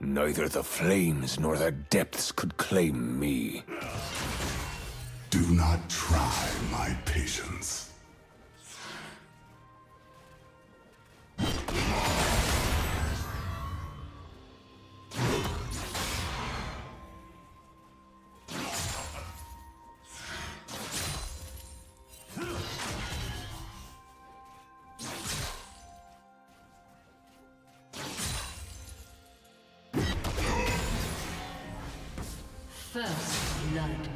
Neither the flames nor the depths could claim me. Do not try my patience. First blood.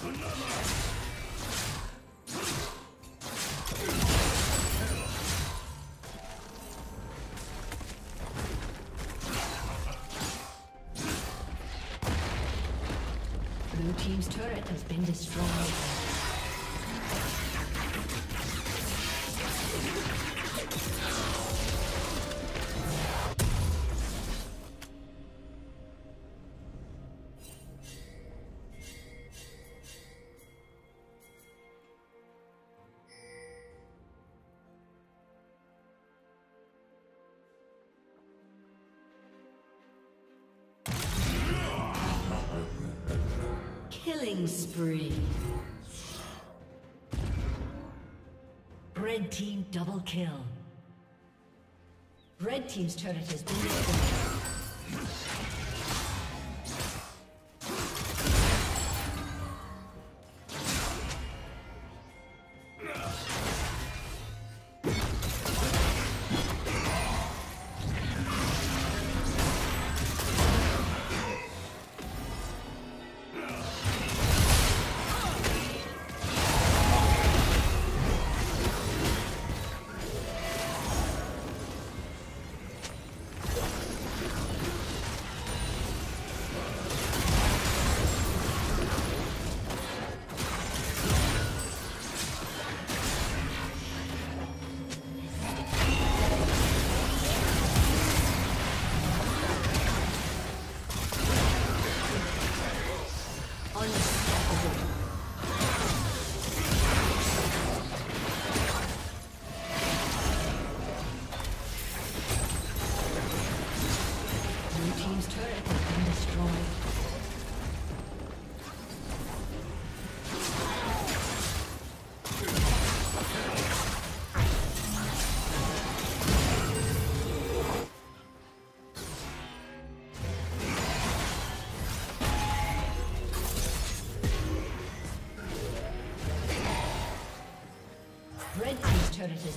Blue team's turret has been destroyed. Killing spree. Red team double kill. Red team's turret has been destroyed. Turret has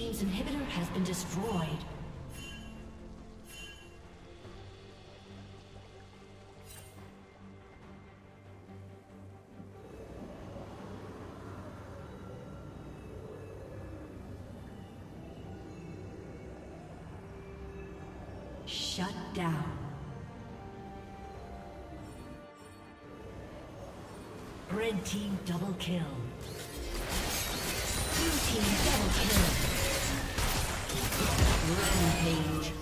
Inhibitor has been destroyed. Shut down. Red Team double kill. Blue Team double kill. Rampage.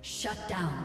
Shut down.